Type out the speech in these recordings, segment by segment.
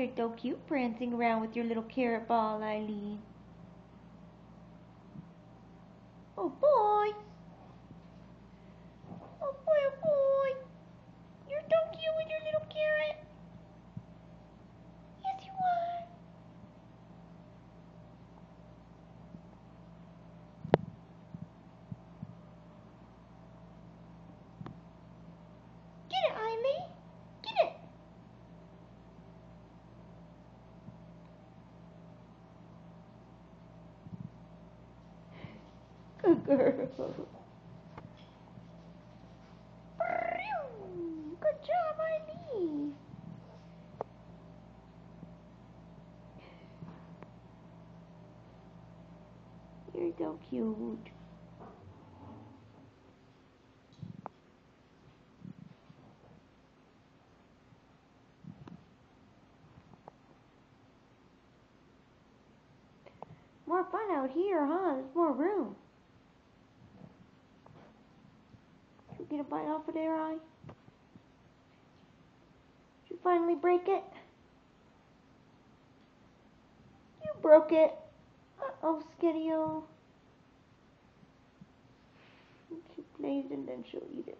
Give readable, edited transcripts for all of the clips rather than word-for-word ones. You're so cute prancing around with your little carrot ball, Ai-Li. Oh boy! Oh boy, oh boy! You're so cute with your little carrot! Yes, you are! Get it, Ai-Li! Get it! Good girl! Good job, Ai-Li. You're so cute. More fun out here, huh? There's more room. You get a bite off of their eye? Finally break it? You broke it. Uh-oh, Skitty O. She plays and then she'll eat it.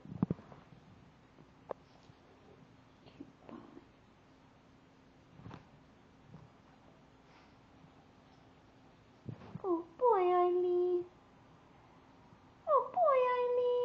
Oh boy, Ai-Li. Oh boy, Ai-Li.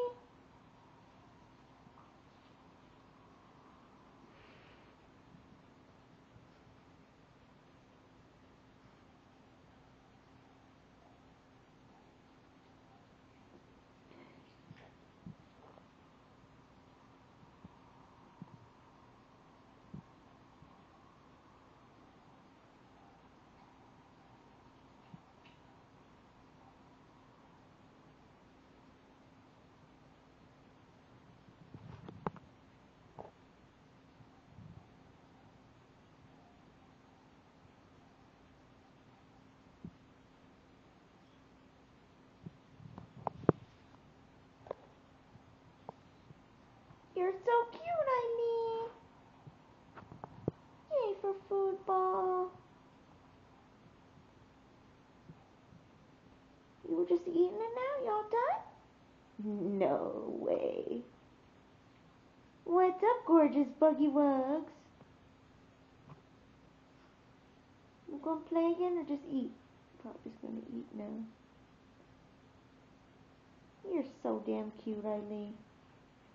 You're so cute, Ai-Li. Yay for food ball. You were just eating it now? Y'all done? No way. What's up, gorgeous buggy wugs? You gonna play again or just eat? Probably just gonna eat now. You're so damn cute, Ai-Li.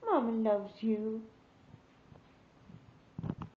Mama loves you.